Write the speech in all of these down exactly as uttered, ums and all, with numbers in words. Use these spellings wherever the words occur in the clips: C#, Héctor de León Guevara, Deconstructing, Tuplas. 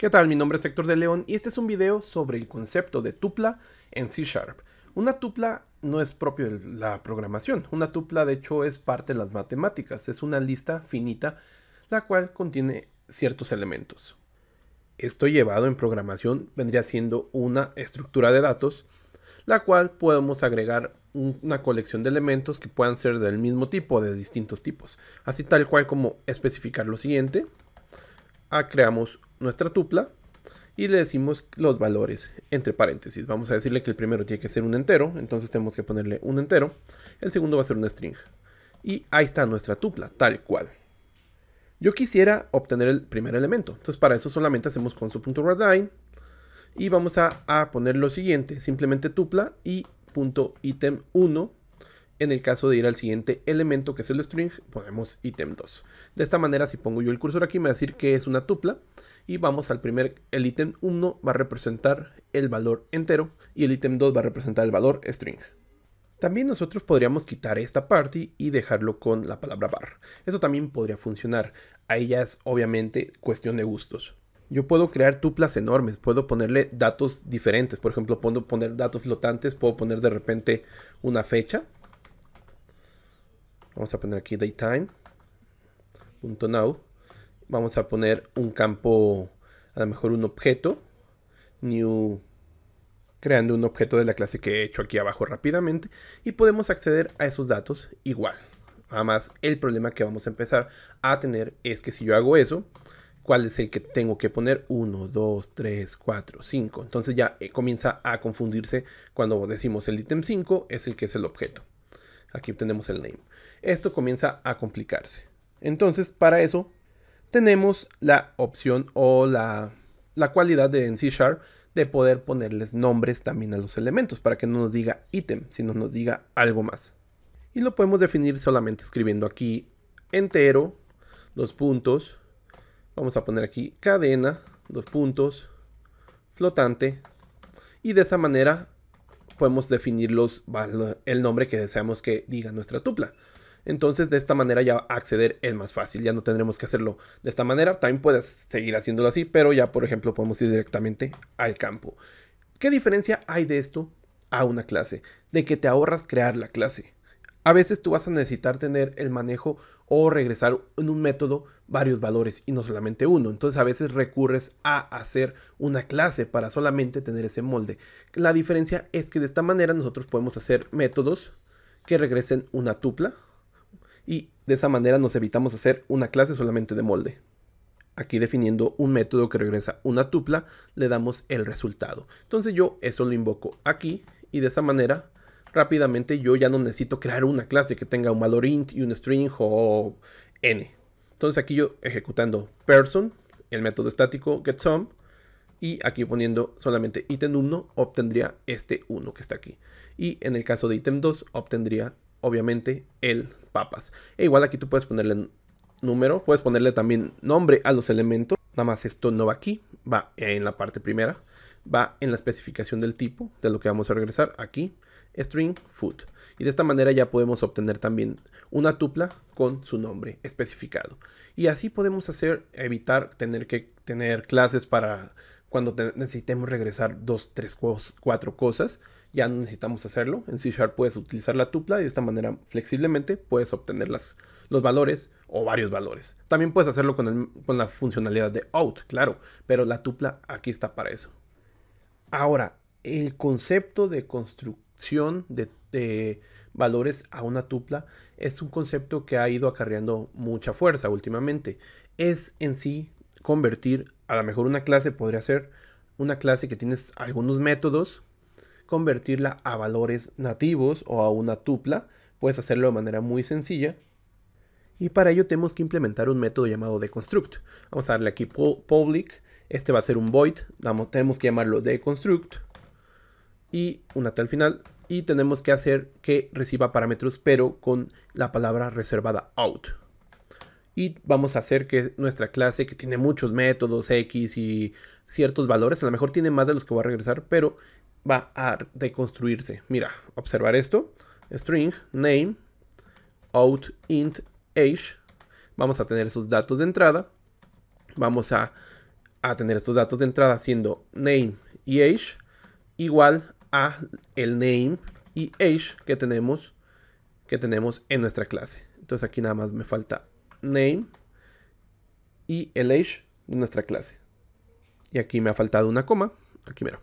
¿Qué tal? Mi nombre es Héctor de León y este es un video sobre el concepto de tupla en C sharp. Una tupla no es propio de la programación. Una tupla de hecho es parte de las matemáticas. Es una lista finita la cual contiene ciertos elementos. Esto llevado en programación vendría siendo una estructura de datos, la cual podemos agregar una colección de elementos que puedan ser del mismo tipo o de distintos tipos. Así tal cual como especificar lo siguiente. Ah, creamos nuestra tupla y le decimos los valores entre paréntesis. Vamos a decirle que el primero tiene que ser un entero, entonces tenemos que ponerle un entero. El segundo va a ser un string. Y ahí está nuestra tupla, tal cual. Yo quisiera obtener el primer elemento, entonces para eso solamente hacemos console.readline y vamos a, a poner lo siguiente, simplemente tupla y punto item uno. En el caso de ir al siguiente elemento, que es el string, ponemos ítem dos. De esta manera, si pongo yo el cursor aquí, me va a decir que es una tupla. Y vamos al primer, el ítem uno va a representar el valor entero. Y el ítem dos va a representar el valor string. También nosotros podríamos quitar esta parte y dejarlo con la palabra var. Eso también podría funcionar. Ahí ya es obviamente cuestión de gustos. Yo puedo crear tuplas enormes, puedo ponerle datos diferentes. Por ejemplo, puedo poner datos flotantes, puedo poner de repente una fecha. Vamos a poner aquí datetime.now. Vamos a poner un campo, a lo mejor un objeto. New. Creando un objeto de la clase que he hecho aquí abajo rápidamente. Y podemos acceder a esos datos igual. Además, el problema que vamos a empezar a tener es que si yo hago eso, ¿cuál es el que tengo que poner? uno, dos, tres, cuatro, cinco. Entonces ya comienza a confundirse cuando decimos el ítem cinco es el que es el objeto. Aquí tenemos el name. Esto comienza a complicarse. Entonces, para eso, tenemos la opción o la, la cualidad de en C sharp de poder ponerles nombres también a los elementos para que no nos diga ítem, sino nos diga algo más. Y lo podemos definir solamente escribiendo aquí entero, dos puntos. Vamos a poner aquí cadena, dos puntos, flotante. Y de esa manera podemos definir los, el nombre que deseamos que diga nuestra tupla. Entonces de esta manera ya acceder es más fácil, ya no tendremos que hacerlo de esta manera. También puedes seguir haciéndolo así, pero ya por ejemplo podemos ir directamente al campo. ¿Qué diferencia hay de esto a una clase? De que te ahorras crear la clase. A veces tú vas a necesitar tener el manejo o regresar en un método varios valores y no solamente uno. Entonces a veces recurres a hacer una clase para solamente tener ese molde. La diferencia es que de esta manera nosotros podemos hacer métodos que regresen una tupla. Y de esa manera nos evitamos hacer una clase solamente de molde. Aquí definiendo un método que regresa una tupla, le damos el resultado. Entonces yo eso lo invoco aquí y de esa manera rápidamente yo ya no necesito crear una clase que tenga un valor int y un string o n. Entonces aquí yo ejecutando person, el método estático getSum, y aquí poniendo solamente ítem uno obtendría este uno que está aquí. Y en el caso de ítem dos obtendría obviamente el papas. E igual aquí tú puedes ponerle número, puedes ponerle también nombre a los elementos. Nada más esto no va aquí, va en la parte primera, va en la especificación del tipo de lo que vamos a regresar aquí. String food. Y de esta manera ya podemos obtener también una tupla con su nombre especificado. Y así podemos hacer, evitar tener que tener clases para cuando necesitemos regresar dos, tres, cuatro cosas. Ya no necesitamos hacerlo. En C sharp puedes utilizar la tupla y de esta manera flexiblemente puedes obtener las, los valores o varios valores. También puedes hacerlo con, el, con la funcionalidad de out, claro. Pero la tupla aquí está para eso. Ahora, el concepto de constructor De, de valores a una tupla es un concepto que ha ido acarreando mucha fuerza últimamente. Es en sí convertir, a lo mejor una clase podría ser una clase que tienes algunos métodos, convertirla a valores nativos o a una tupla. Puedes hacerlo de manera muy sencilla y para ello tenemos que implementar un método llamado Deconstruct. Vamos a darle aquí public, este va a ser un void, vamos, tenemos que llamarlo Deconstruct y una tal final, y tenemos que hacer que reciba parámetros pero con la palabra reservada out. Y vamos a hacer que nuestra clase, que tiene muchos métodos x y ciertos valores, a lo mejor tiene más de los que va a regresar, pero va a deconstruirse. Mira, observar esto, string, name, out, int, age. Vamos a tener esos datos de entrada, vamos a a tener tus datos de entrada siendo name y age igual a el name y age que tenemos, que tenemos en nuestra clase. Entonces aquí nada más me falta name y el age de nuestra clase. Y aquí me ha faltado una coma, aquí mira.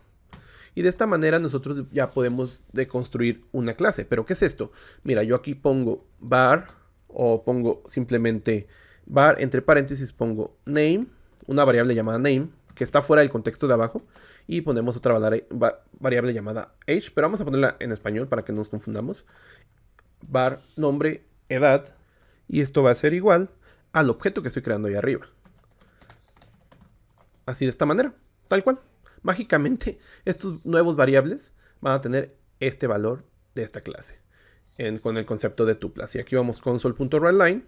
Y de esta manera nosotros ya podemos deconstruir una clase. ¿Pero qué es esto? Mira, yo aquí pongo var o pongo simplemente var, entre paréntesis pongo name, una variable llamada name, que está fuera del contexto de abajo, y ponemos otra variable llamada age, pero vamos a ponerla en español para que no nos confundamos. Var, nombre, edad, y esto va a ser igual al objeto que estoy creando ahí arriba. Así de esta manera, tal cual. Mágicamente, estos nuevos variables van a tener este valor de esta clase, en, con el concepto de tuplas. Y aquí vamos console.readline.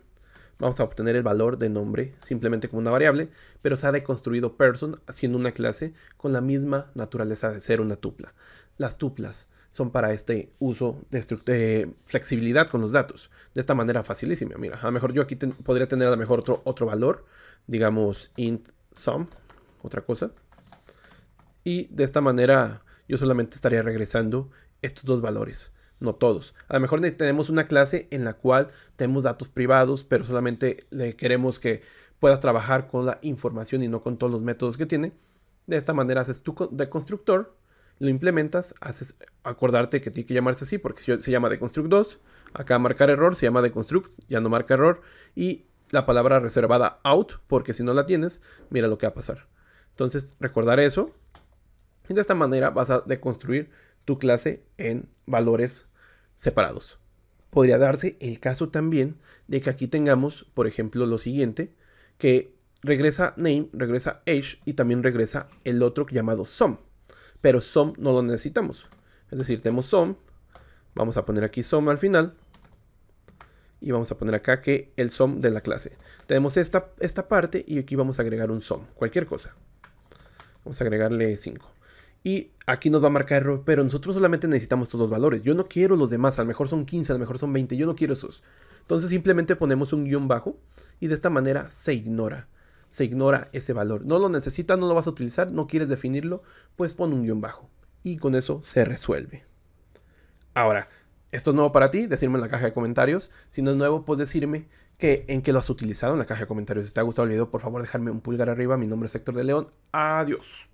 Vamos a obtener el valor de nombre simplemente como una variable, pero se ha deconstruido person haciendo una clase con la misma naturaleza de ser una tupla. Las tuplas son para este uso de, de flexibilidad con los datos. De esta manera facilísima. Mira, a lo mejor yo aquí ten podría tener a lo mejor otro, otro valor, digamos int sum, otra cosa. Y de esta manera yo solamente estaría regresando estos dos valores. No todos. A lo mejor tenemos una clase en la cual tenemos datos privados, pero solamente le queremos que puedas trabajar con la información y no con todos los métodos que tiene. De esta manera haces tu deconstructor, lo implementas, haces acordarte que tiene que llamarse así, porque se llama deconstruct dos, acá marcar error, se llama deconstruct, ya no marca error, y la palabra reservada out, porque si no la tienes, mira lo que va a pasar. Entonces, recordar eso, y de esta manera vas a deconstruir tu clase en valores separados. Podría darse el caso también de que aquí tengamos, por ejemplo, lo siguiente, que regresa name, regresa age y también regresa el otro llamado sum, pero sum no lo necesitamos. Es decir, tenemos sum, vamos a poner aquí sum al final y vamos a poner acá que el sum de la clase. Tenemos esta, esta parte y aquí vamos a agregar un sum, cualquier cosa. Vamos a agregarle cinco. Y aquí nos va a marcar error, pero nosotros solamente necesitamos estos dos valores. Yo no quiero los demás, a lo mejor son quince, a lo mejor son veinte, yo no quiero esos. Entonces simplemente ponemos un guión bajo y de esta manera se ignora. Se ignora ese valor. No lo necesitas, no lo vas a utilizar, no quieres definirlo, pues pon un guión bajo. Y con eso se resuelve. Ahora, esto es nuevo para ti, decirme en la caja de comentarios. Si no es nuevo, pues decirme que, en qué lo has utilizado en la caja de comentarios. Si te ha gustado el video, por favor, dejarme un pulgar arriba. Mi nombre es Héctor de León. Adiós.